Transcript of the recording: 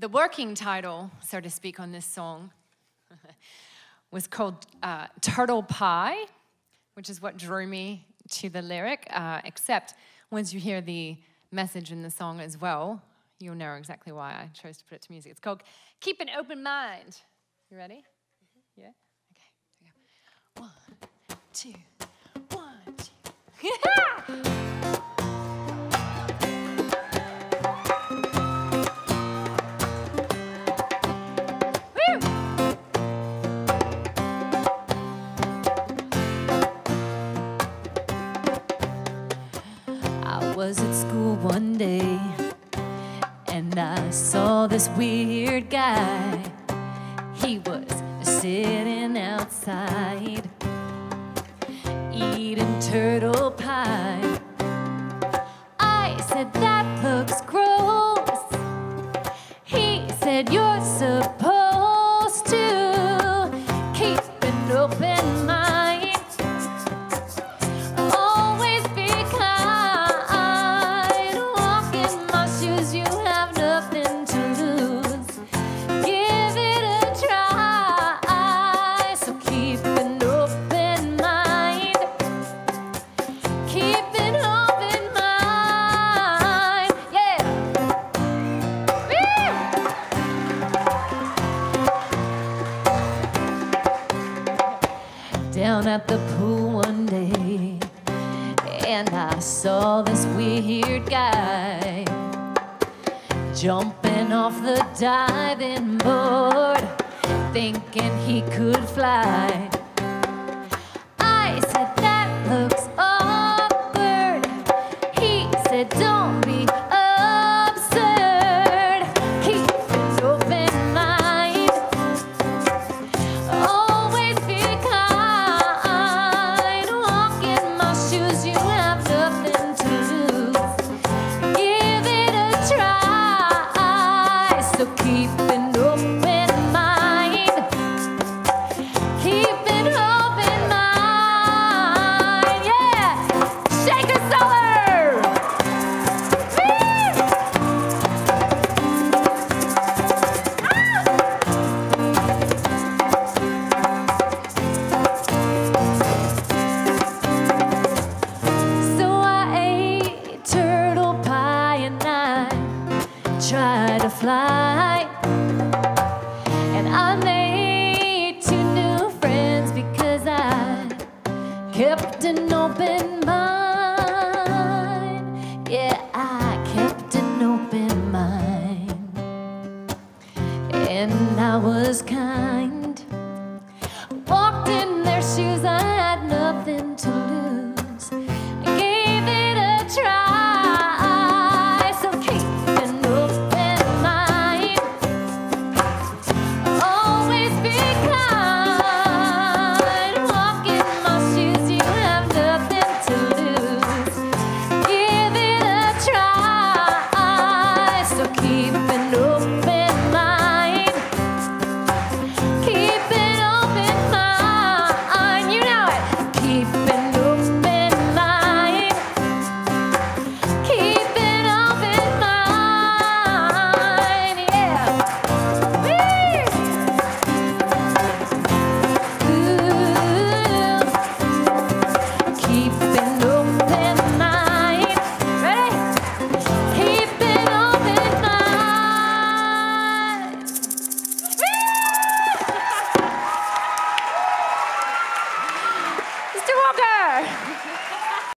The working title, so to speak, on this song was called Turtle Pie, which is what drew me to the lyric, except once you hear the message in the song as well, you'll know exactly why I chose to put it to music. It's called Keep an Open Mind. You ready? Mm-hmm. Yeah? Okay, here we go. One, two. I was at school one day, and I saw this weird guy. He was sitting outside, eating turtle pie. I said, that looks gross. He said, you're supposed to keep an open mind. Down at the pool one day, and I saw this weird guy jumping off the diving board, thinking he could fly. I said, that looks awkward. He said, don't be absurd. Keep an open mind. Always be kind. Try to fly, and I made 2 new friends because I kept an open mind. Yeah, I kept an open mind, and I was kind. Walked in their shoes, I had nothing to lose. I gave it a try. Walker.